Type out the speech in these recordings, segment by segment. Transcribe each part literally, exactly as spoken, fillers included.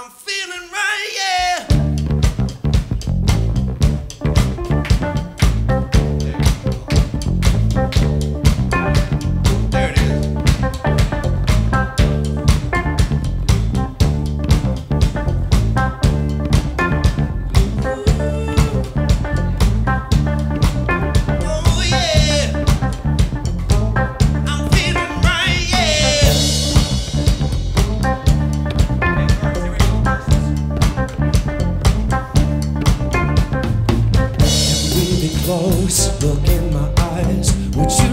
I'm feeling right, yeah. Close, look in my eyes. Would you like me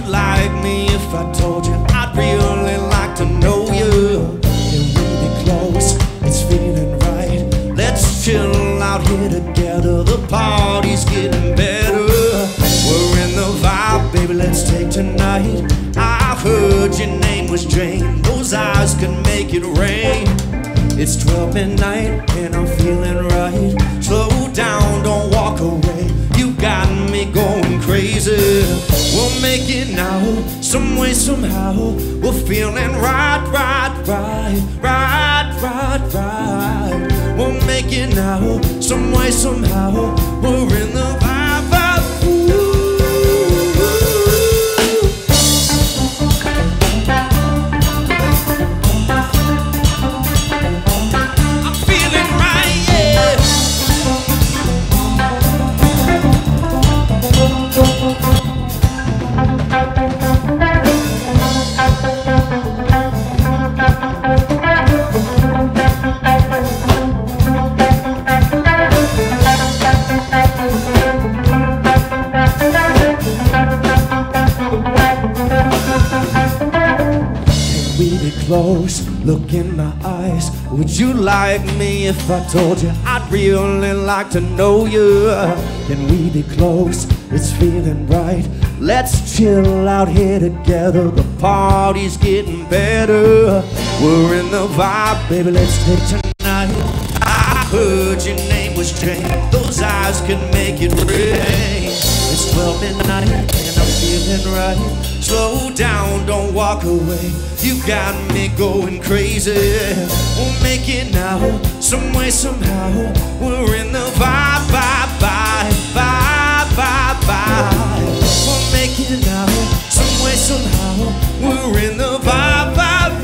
if I told you I'd really like to know you? Can we be close? It's feeling right. Let's chill out here together. The party's getting better. We're in the vibe, baby, let's take tonight. I've heard your name was Jane. Those eyes can make it rain. It's twelve midnight and I'm feeling right. Slow down, don't walk away. You got me going crazy. We'll make it now, some way, somehow. We're feeling right, right, right, right, right, right. We'll make it now, some way, somehow. We're in the vibe, vibe. Ooh. Close, look in my eyes. Would you like me if I told you I'd really like to know you? Can we be close? It's feeling right. Let's chill out here together. The party's getting better. We're in the vibe, baby, let's take tonight. I heard your name was Jane. Those eyes can make it rain. It's twelve midnight and I'm feeling right. Slow down, don't walk away. You got me going crazy. We'll make it now, some way, somehow. We're in the vibe, vibe, vibe, vibe, vibe, vibe. We'll make it now, some way, somehow. We're in the vibe, vibe, vibe.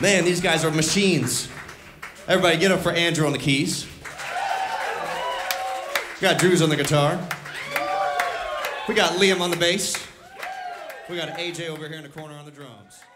Man, these guys are machines. Everybody get up for Andrew on the keys. We got Drew's on the guitar. We got Liam on the bass. We got A J over here in the corner on the drums.